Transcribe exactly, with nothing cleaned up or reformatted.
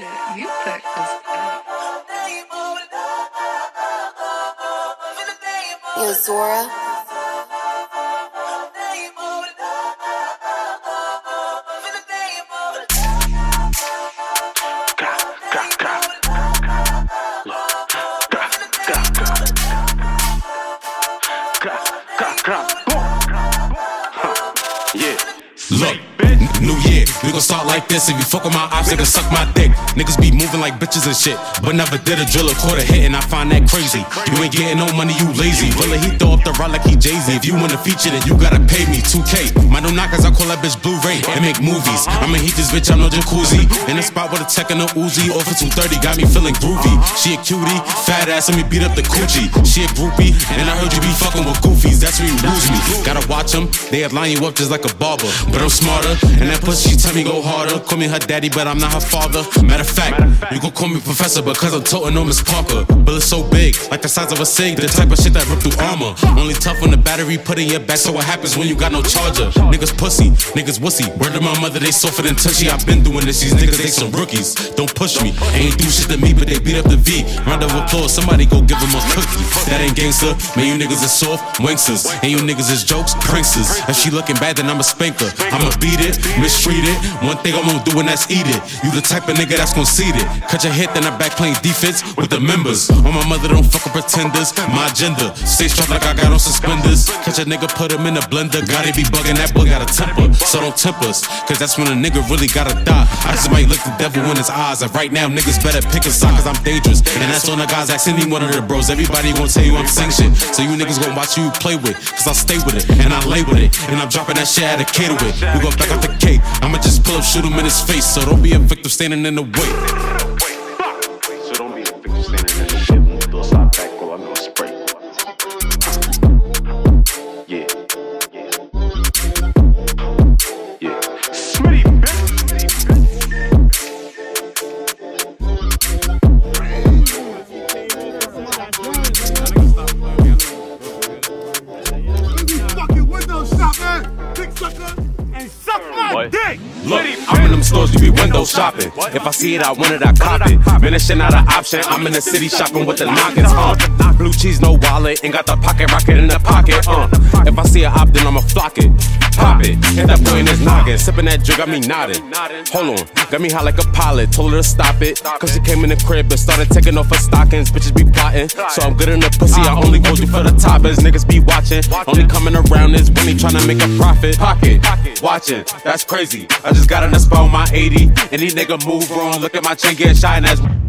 answer you practice. Yo, Zora. Yeah. Look, new year, we gon' start like this. If you fuck with my ops, they gon' suck my dick. Niggas be moving like bitches and shit, but never did a drill or caught a hit, and I find that crazy. You ain't getting no money, you lazy. Willie, he throw up the rod like he Jay-Z. If you wanna feature, then you gotta pay me two K. My new knockers, I call that bitch Blu-ray and make movies. I'ma heat this bitch, I'm no jacuzzi. In a spot with a tech and a Uzi, off for two thirty, got me feeling groovy. She a cutie, fat ass, let me beat up the coochie. She a groupie, and I heard you be fucking with goofies. That's where you lose me. Gotta watch them, they line you up just like a barber. But I'm smarter, and that pussy tell me go harder. Call me her daddy, but I'm not her father. Matter of fact, Matter fact. you gon' call me professor because I'm totin' on Miss Parker. Bullet so big, like the size of a cig, the type of shit that rip through armor. Only tough on the battery, put in your back, so what happens when you got no charger? Niggas pussy, niggas wussy. Word to my mother, they softer than tushy. I've been doing this, these niggas, they some rookies. Don't push me, ain't do shit to me, but they beat up the V. Round of applause, somebody go give them a cookie. That ain't gangster, man, you niggas is soft, wanksers. And you niggas is jokes, pranksters. If she looking bad, then I'ma spank her. I'ma beat it, mistreat it. One thing I won't do, and that's eat it. You the type of nigga that's conceited. Cut your head, then I'm back playing defense with the members. On my mother, don't fuck with pretenders. My agenda, stay strong like I got on suspenders. Catch a nigga, put him in a blender. Gotta be bugging, that boy got a temper. So don't temp us, cause that's when a nigga really gotta die. I just might look the devil in his eyes. And right now, niggas better pick a side, cause I'm dangerous. And that's on the guys, ask any one of the bros. Everybody gon' tell you I'm sanctioned. So you niggas gon' watch who you play with, cause I stay with it, and I lay with it. And I'm dropping that shit out of cater with. We go back off the cake, I'ma just pull up, shoot him in his face. So don't be a victim standing in the way. So don't be a victim standing in the shit. When the door slide back, go, I'm gonna spray. Yeah, yeah, yeah. Smitty, bitch. Fucking window shop, man. Dick sucker and suck my dick. Look, I'm in them stores, you be window shopping. If I see it, I want it, I cop it. Man, that shit not an option. I'm in the city shopping with the knockers, huh? Blue cheese, no wallet, ain't got the pocket rocket in the pocket, uh. If I see a op, then I'ma flock it, pop it. Hit that boy in his noggin, sipping that drink, got me nodding. Hold on, got me high like a pilot, told her to stop it. Cause she came in the crib and started taking off her stockings. Bitches be plotting, so I'm good in the pussy, I only go through for the toppers. Niggas be watching, only coming around is when they tryna make a profit. Pocket, watching, that's crazy. I just got in the spot on my eighty, and these nigga move wrong. Look at my chin, get shine as